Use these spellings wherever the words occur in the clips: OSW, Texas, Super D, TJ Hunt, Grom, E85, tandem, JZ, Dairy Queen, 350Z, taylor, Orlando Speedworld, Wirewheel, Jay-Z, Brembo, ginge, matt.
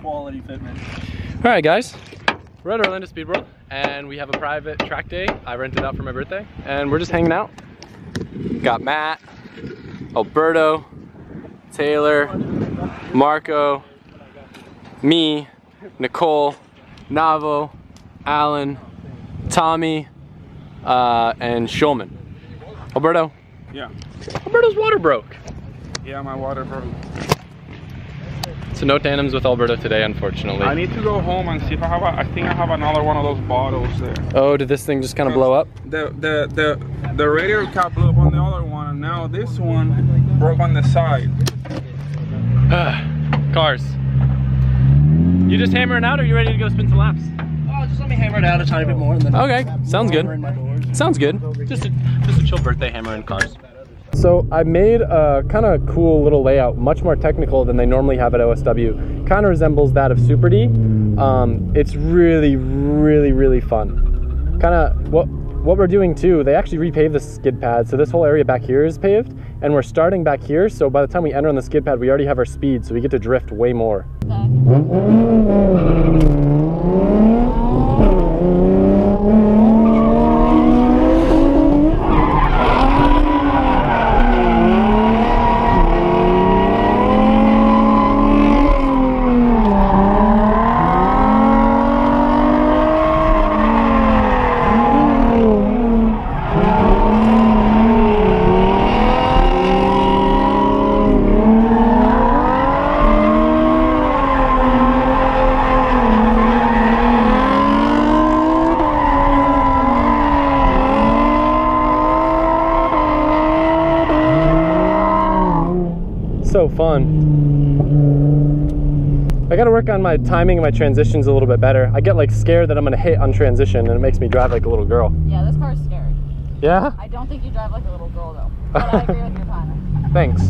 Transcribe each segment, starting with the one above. quality fitment. All right, guys, we're at Orlando Speedworld, and we have a private track day. I rented out for my birthday, and we're just hanging out. Got Matt, Alberto, Taylor, Marco, me, Nicole, Navo, Alan, Tommy, and Shulman. Alberto? Yeah. Alberto's water broke. Yeah, my water broke. So no tandems with Alberto today, unfortunately. I need to go home and see if I have a, I think I have another one of those bottles there. Oh, did this thing just kind of blow up? The radiator cap blew up on the other one, and now this one broke on the side. Cars. You just hammering out, or are you ready to go spin some laps? Oh, just let me hammer it out a tiny bit more. And then okay, sounds good. Sounds good. Just a chill birthday hammering cars. So I made a kind of cool little layout, much more technical than they normally have at OSW. Kind of resembles that of Super D. It's really, really, really fun. Kind of what we're doing too, they actually repaved the skid pad. So this whole area back here is paved, and we're starting back here. So by the time we enter on the skid pad, we already have our speed, so we get to drift way more. So fun. I gotta work on my timing and my transitions a little bit better. I get like scared that I'm gonna hit on transition, and it makes me drive like a little girl. Yeah, this car is scary. Yeah? I don't think you drive like a little girl though, but I agree with your timing. Thanks.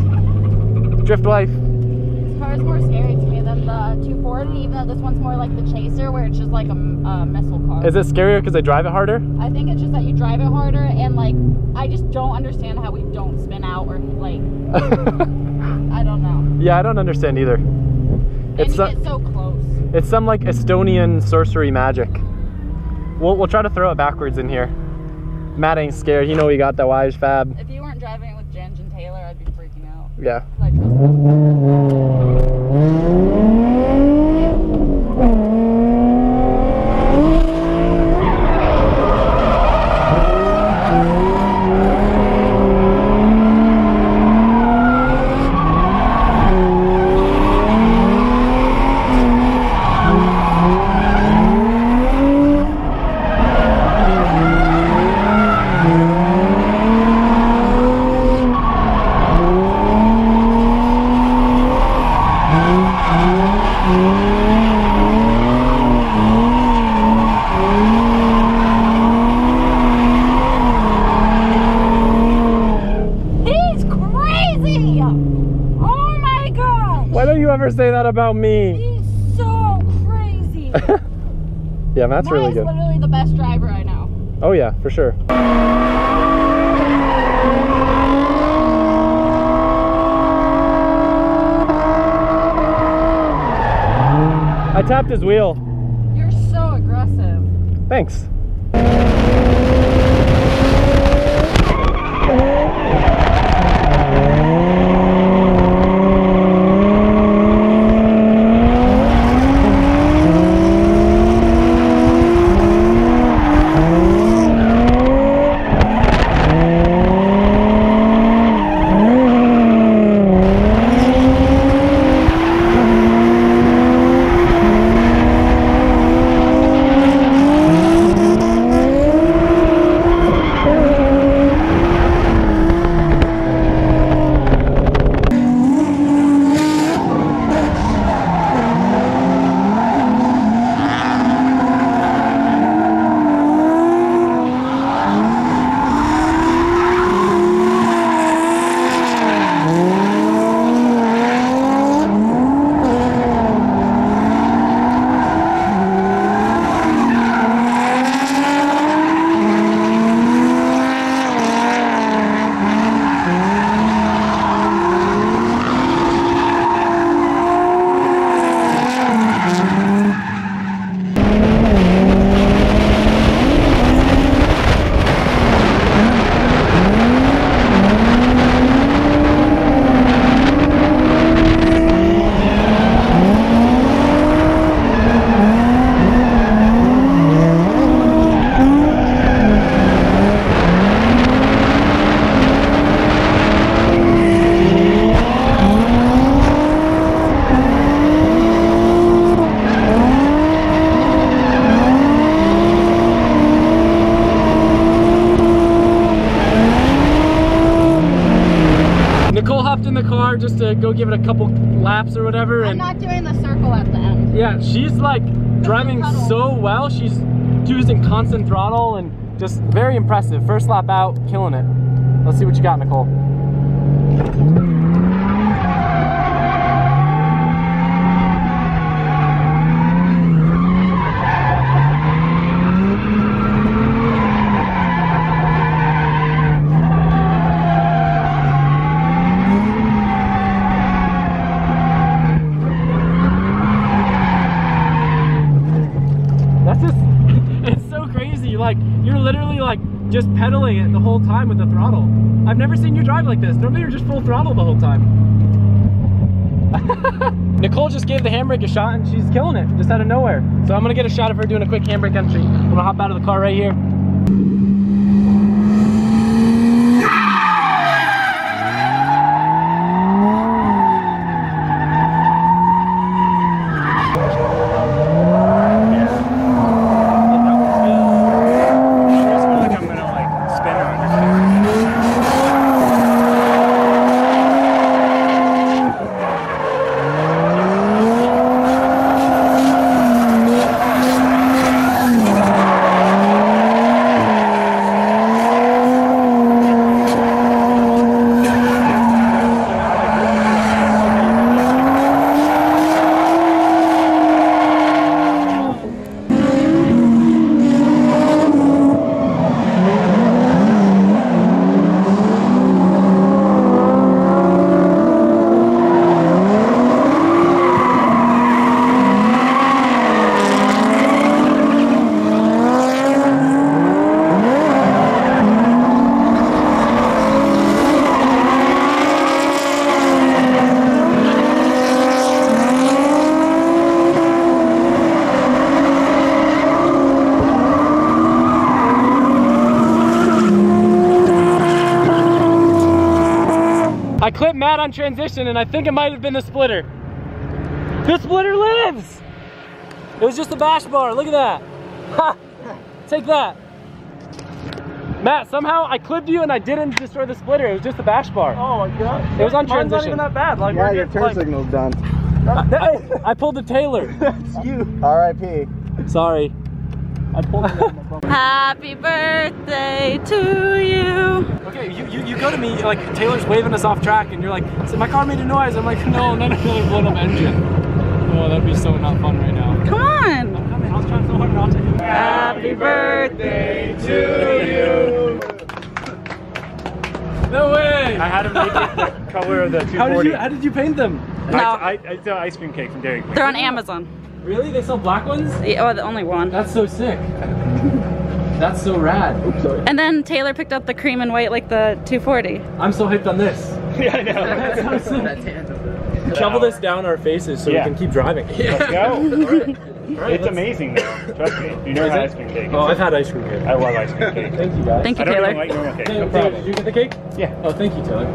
Drift life. This car is more scary to me than the 240, even though this one's more like the Chaser, where it's just like a missile car. Is it scarier because I drive it harder? I think it's just that you drive it harder, and like, I just don't understand how we don't spin out or like... I don't know. Yeah, I don't understand either. It's so close. It's some like Estonian sorcery magic. We'll try to throw it backwards in here. Matt ain't scared. You know he got the wise fab. If you weren't driving it with Ginge and Taylor, I'd be freaking out. Yeah. I trust them. Say that about me. He's so crazy. Yeah, Matt's really good. Matt's literally the best driver I know. Oh yeah, for sure. I tapped his wheel. You're so aggressive. Thanks. to go give it a couple laps or whatever. And I'm not doing the circle at the end. Yeah, she's like driving so well. She's using constant throttle and just very impressive. First lap out, killing it. Let's see what you got, Nicole. Just pedaling it the whole time with the throttle. I've never seen you drive like this. Normally you're just full throttle the whole time. Nicole just gave the handbrake a shot and she's killing it just out of nowhere. So I'm gonna get a shot of her doing a quick handbrake entry. I'm gonna hop out of the car right here. I clipped Matt on transition and I think it might have been the splitter. The splitter lives! It was just a bash bar, look at that. Ha! Take that. Matt, somehow I clipped you and I didn't destroy the splitter, it was just a bash bar. Oh my god. It was on transition. Mine's not even that bad. Like, yeah, your turn signal's done. I pulled the Taylor. That's you. R.I.P. Sorry. I pulled it. Happy birthday to you. Okay, you go to me, like, Taylor's waving us off track, and you're like, so my car made a noise. I'm like, no, I'm not really blown up engine. Oh, that'd be so not fun right now. Come on! I'm coming, I was trying so hard not to do it. Happy birthday to you! No way! I had him paint the color of the 240. How did you paint them? No. I sell ice cream cake from Dairy Queen. They're on Amazon. Really? They sell black ones? Yeah, oh, the only one. That's so sick. That's so rad. Oops, sorry. And then Taylor picked up the cream and white, like the 240. I'm so hyped on this. Yeah, I know. That's so sick. Shovel this down our faces so we can keep driving. Yeah. Let's go. All right, it's amazing though. Trust me. You never had ice cream cake. Oh, I've had ice cream cake. I love ice cream cake. Thank you guys. Thank you, Taylor. I don't even like normal cake. No problem. Did you get the cake? Yeah. Oh, thank you, Taylor.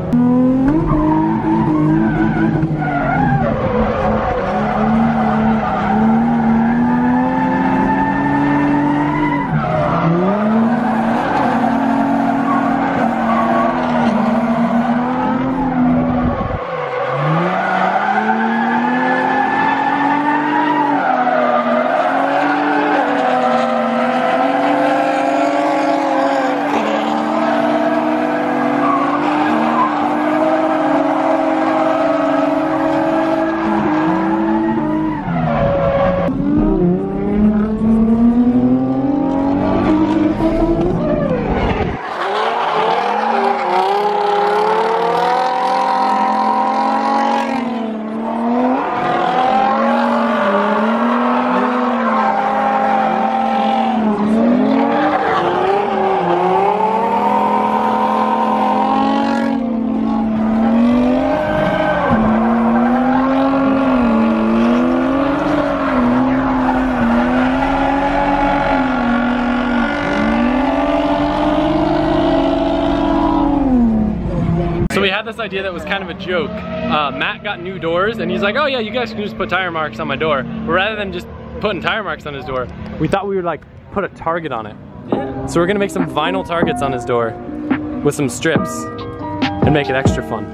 This idea that was kind of a joke. Matt got new doors and he's like, oh yeah, you guys can just put tire marks on my door. But rather than just putting tire marks on his door, we thought we would like put a target on it. Yeah. So we're gonna make some vinyl targets on his door with some strips and make it extra fun.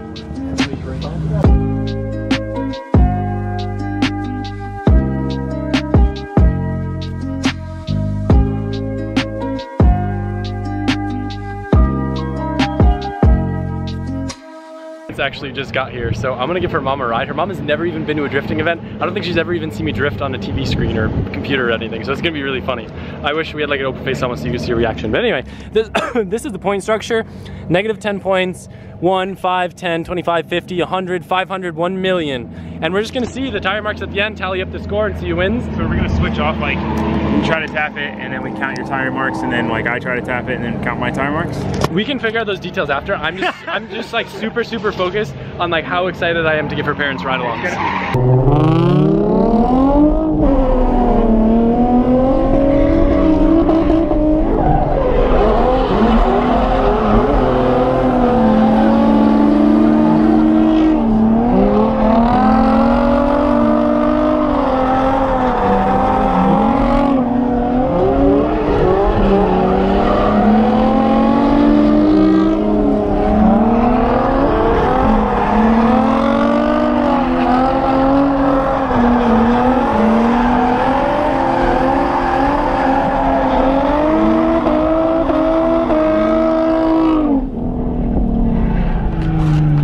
actually just got here, so I'm gonna give her mom a ride. Her mom has never even been to a drifting event. I don't think she's ever even seen me drift on a TV screen or computer or anything, so it's gonna be really funny. I wish we had like an open face on so you could see her reaction. But anyway, this, this is the point structure. Negative 10 points, 1, 5, 10, 25, 50, 100, 500, 1 million. And we're just gonna see the tire marks at the end, tally up the score and see who wins. So we're gonna switch off, like, you try to tap it and then we count your tire marks, and then like I try to tap it and then count my tire marks. We can figure out those details after. I'm just like super focused on like how excited I am to give her parents ride-alongs.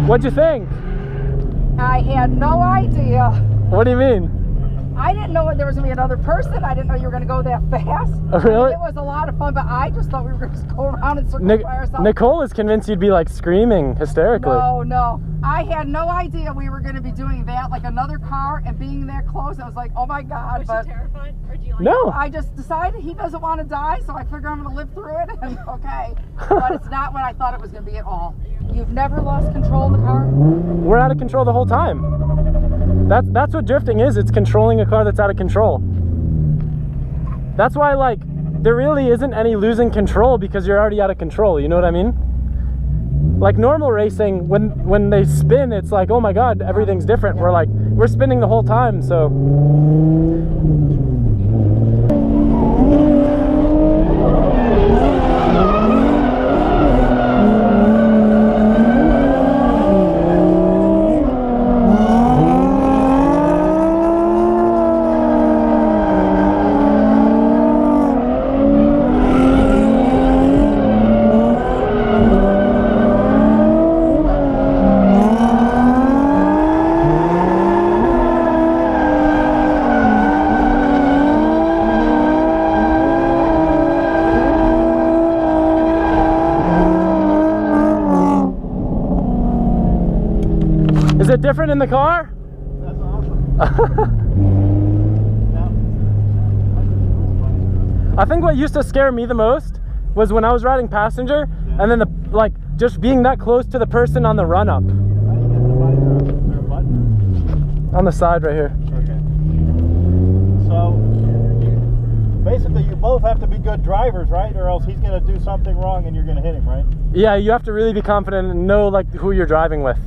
What'd you think? I had no idea. What do you mean? I didn't know there was gonna be another person. I didn't know you were gonna go that fast. Oh, really? It was a lot of fun, but I just thought we were gonna just go around and circle by ourselves. Nicole was convinced you'd be like screaming hysterically. No, no. I had no idea we were gonna be doing that, like another car and being that close. I was like, oh my God. Was you terrified? Or do you like no. I just decided he doesn't want to die, so I figure I'm gonna live through it. And okay, but it's not what I thought it was gonna be at all. You've never lost control of the car? We're out of control the whole time. That's what drifting is. It's controlling a car that's out of control. That's why, like, there really isn't any losing control because you're already out of control. You know what I mean? Like normal racing, when they spin, it's like, oh my God, everything's different. We're like, we're spinning the whole time, so. Is it different in the car? That's awesome. I think what used to scare me the most was when I was riding passenger, yeah. And then like just being that close to the person on the run up. How do you get the button? Is there a button? On the side right here. Okay. So basically you both have to be good drivers, right? Or else he's gonna do something wrong and you're gonna hit him, right? Yeah, you have to really be confident and know like who you're driving with.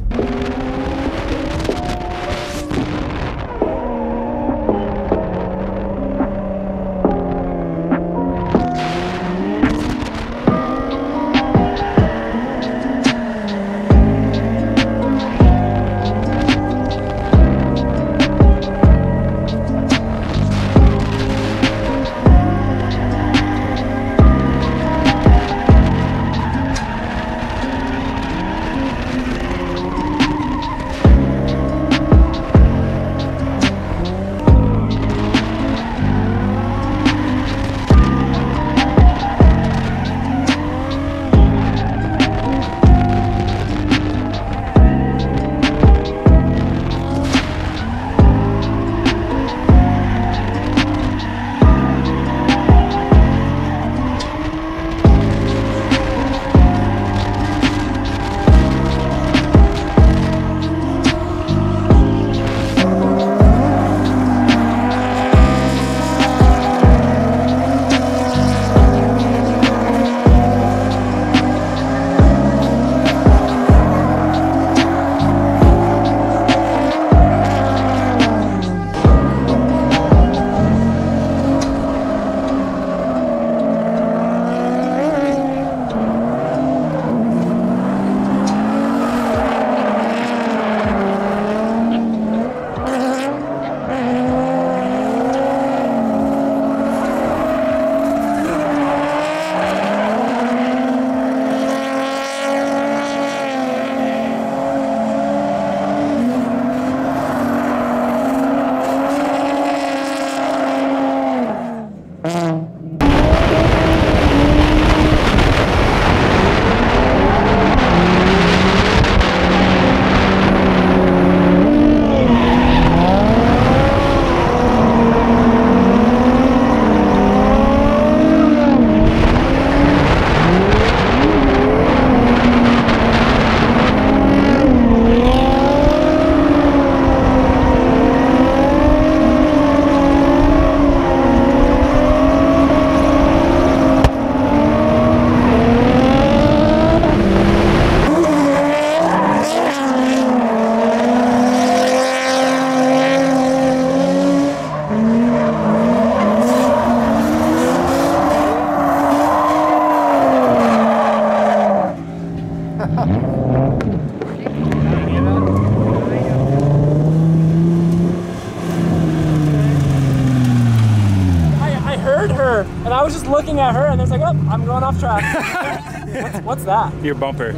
looking at her and it's like, oh, I'm going off track. what's that? Your bumper.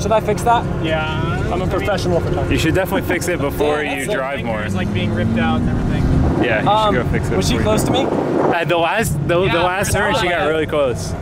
Should I fix that? Yeah. I'm a professional photographer. You should definitely fix it before you drive more. It's like being ripped out and everything. Yeah, you should go fix it. Was she close to me? At the last turn, she got really close.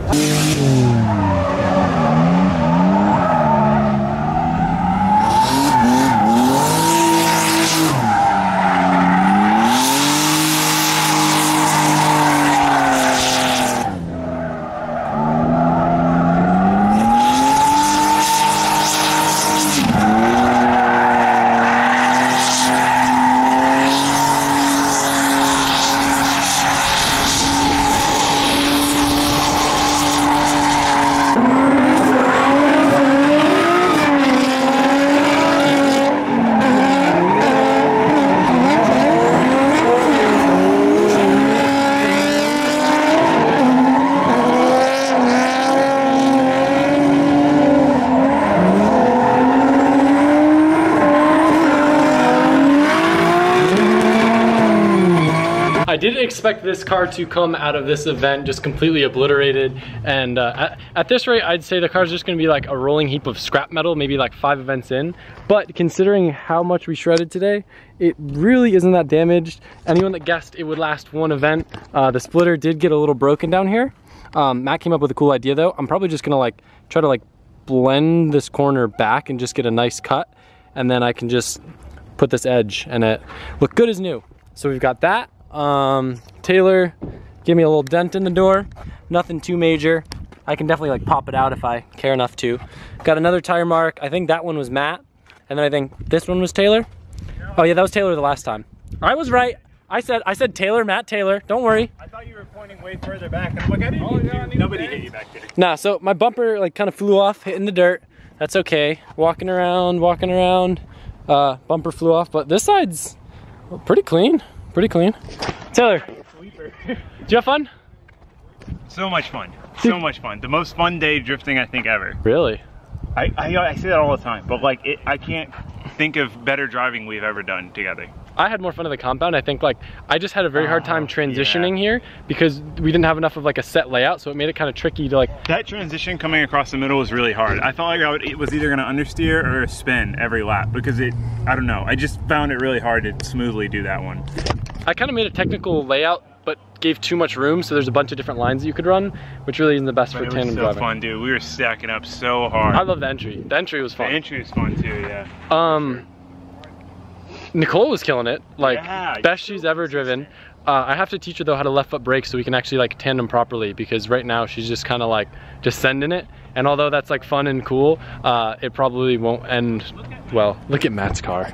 I didn't expect this car to come out of this event just completely obliterated, and at this rate I'd say the car's just gonna be like a rolling heap of scrap metal, maybe like 5 events in. But considering how much we shredded today, it really isn't that damaged. Anyone that guessed it would last 1 event, the splitter did get a little broken down here. Matt came up with a cool idea though. I'm probably just gonna like try to like blend this corner back and just get a nice cut, and then I can just put this edge and it look good as new. So we've got that. Taylor gave me a little dent in the door, nothing too major. I can definitely like pop it out if I care enough to. Got another tire mark. I think that one was Matt, and then I think this one was Taylor. Oh yeah, that was Taylor the last time. I was right. I said Taylor, Matt, Taylor. Don't worry. I thought you were pointing way further back. I'm like, I didn't. Nobody hit you back there. Nah. So my bumper like kind of flew off, hitting the dirt. That's okay. Walking around. Bumper flew off, but this side's pretty clean. Pretty clean. Taylor, did you have fun? So much fun. So much fun. The most fun day drifting I think ever. Really? I say that all the time, but like I can't think of better driving we've ever done together. I had more fun at the compound. I think like I just had a very hard time transitioning here because we didn't have enough of like a set layout, so it made it kind of tricky to like. That transition coming across the middle was really hard. I felt like it was either gonna understeer or spin every lap because I don't know. I just found it really hard to smoothly do that one. I kind of made a technical layout, but gave too much room, so there's a bunch of different lines that you could run, which really isn't the best for tandem driving. It was so fun, dude. We were stacking up so hard. I love the entry. The entry was fun. The entry was fun too, yeah. Nicole was killing it, like best she's ever driven. I have to teach her though how to left foot brake so we can actually like tandem properly, because right now she's just kind of like just sending it, and although that's like fun and cool, it probably won't end well. Look at Matt's car.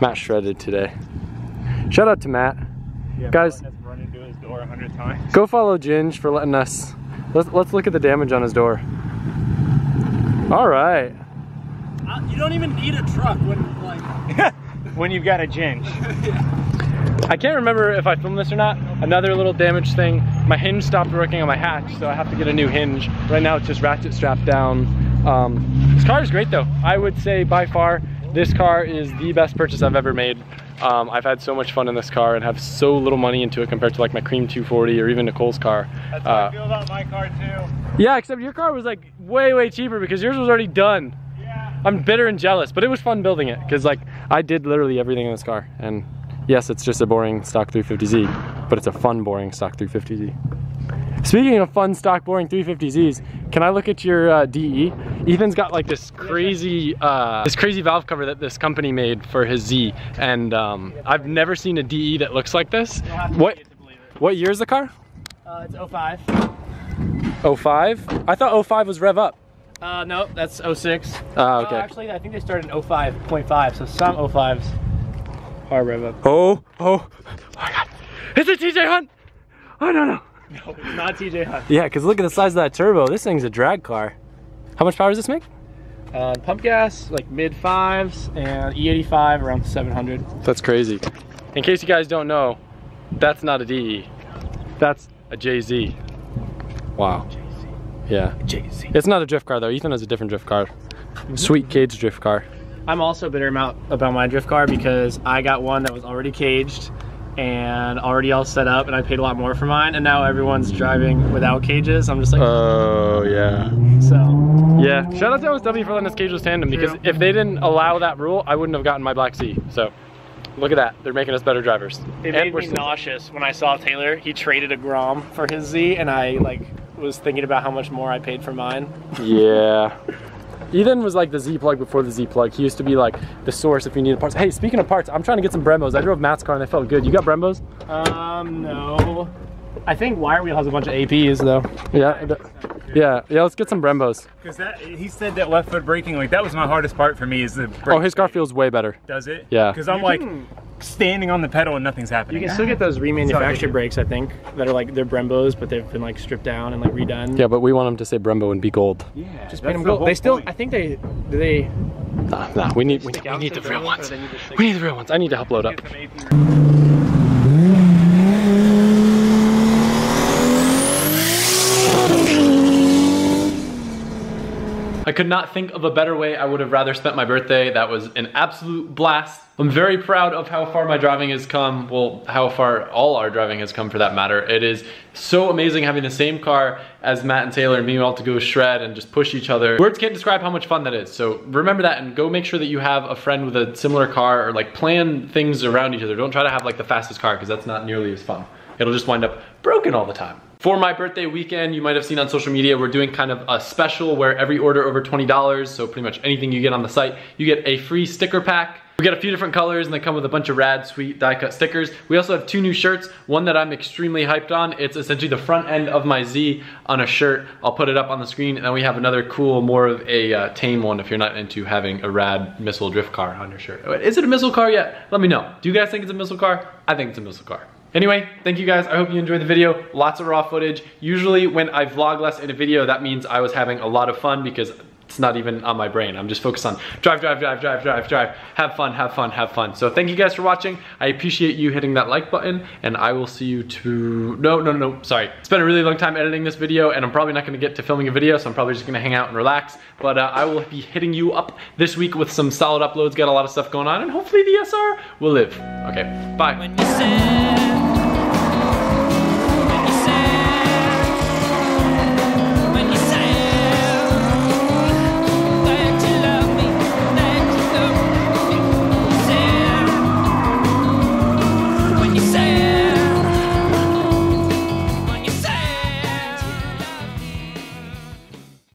Matt shredded today. Shout out to Matt. Yeah, guys, run into his door 100 times. Go follow Ginge for letting us. Let's look at the damage on his door. All right. You don't even need a truck when like. When you've got a Ginge. I can't remember if I filmed this or not. Another little damage thing. My hinge stopped working on my hatch, so I have to get a new hinge. Right now it's just ratchet strapped down. This car is great though. I would say by far, this car is the best purchase I've ever made. I've had so much fun in this car and have so little money into it compared to like my Cream 240 or even Nicole's car. That's how I feel about my car too. Yeah, except your car was like way cheaper because yours was already done. I'm bitter and jealous, but it was fun building it because like I did literally everything in this car, and yes, it's just a boring stock 350Z, but it's a fun boring stock 350Z. Speaking of fun stock boring 350Zs, can I look at your DE? Ethan's got like this crazy valve cover that this company made for his Z, and I've never seen a DE that looks like this. What year is the car? It's 05. 05? I thought 05 was rev up. No, that's 06. Okay. Actually, I think they started in 05.5, so some 05s are rev up. Oh my god. Is it TJ Hunt? Oh, no. No, it's not TJ Hunt. Yeah, because look at the size of that turbo. This thing's a drag car. How much power does this make? Pump gas, like mid-5s, and E85 around 700. That's crazy. In case you guys don't know, that's not a DE. That's a JZ. Wow. Yeah. Jay-Z. It's not a drift car though. Ethan has a different drift car. Sweet cage drift car. I'm also bitter about my drift car because I got one that was already caged and already all set up, and I paid a lot more for mine, and now everyone's driving without cages. I'm just like, oh yeah. So yeah, shout out to OSW for letting us cageless tandem, because if they didn't allow that rule, I wouldn't have gotten my Black Sea. So look at that, they're making us better drivers. It made me nauseous when I saw Taylor, he traded a Grom for his Z, and I like was thinking about how much more I paid for mine. Yeah. Ethan was like the Z plug before the Z plug. He used to be like the source if you needed parts. Hey, speaking of parts, I'm trying to get some Brembos. I drove Matt's car and they felt good. You got Brembos? No. I think Wirewheel has a bunch of APs though. Yeah, let's get some Brembos. Because that, he said that left foot braking, like that was my hardest part for me is the brake. Oh, his car feels way better. Does it? Yeah. Because I'm like standing on the pedal and nothing's happening. You can still get those remanufactured brakes, I think, that are like, they're Brembos, but they've been like stripped down and like redone. Yeah, but we want them to say Brembo and be gold. Yeah, just paint them gold. They still, I think they, do they? Nah, we need the real ones. We need the real ones. I need to help load up. I could not think of a better way I would have rather spent my birthday. That was an absolute blast. I'm very proud of how far my driving has come. Well, how far all our driving has come for that matter. It is so amazing having the same car as Matt and Taylor and being able to go shred and just push each other. Words can't describe how much fun that is. So remember that and go make sure that you have a friend with a similar car, or like plan things around each other. Don't try to have like the fastest car because that's not nearly as fun. It'll just wind up broken all the time. For my birthday weekend, you might have seen on social media, we're doing kind of a special where every order over $20, so pretty much anything you get on the site, you get a free sticker pack. We got a few different colors and they come with a bunch of rad, sweet die cut stickers. We also have two new shirts, one that I'm extremely hyped on. It's essentially the front end of my Z on a shirt. I'll put it up on the screen, and then we have another cool, more of a tame one if you're not into having a rad missile drift car on your shirt. Is it a missile car yet? Let me know. Do you guys think it's a missile car? I think it's a missile car. Anyway, thank you guys. I hope you enjoyed the video. Lots of raw footage. Usually when I vlog less in a video, that means I was having a lot of fun because it's not even on my brain. I'm just focused on drive. Have fun. So thank you guys for watching. I appreciate you hitting that like button, and I will see you to, no, sorry. It's been a really long time editing this video, and I'm probably not gonna get to filming a video, so I'm probably just gonna hang out and relax. But I will be hitting you up this week with some solid uploads, got a lot of stuff going on, and hopefully the SR will live. Okay, bye.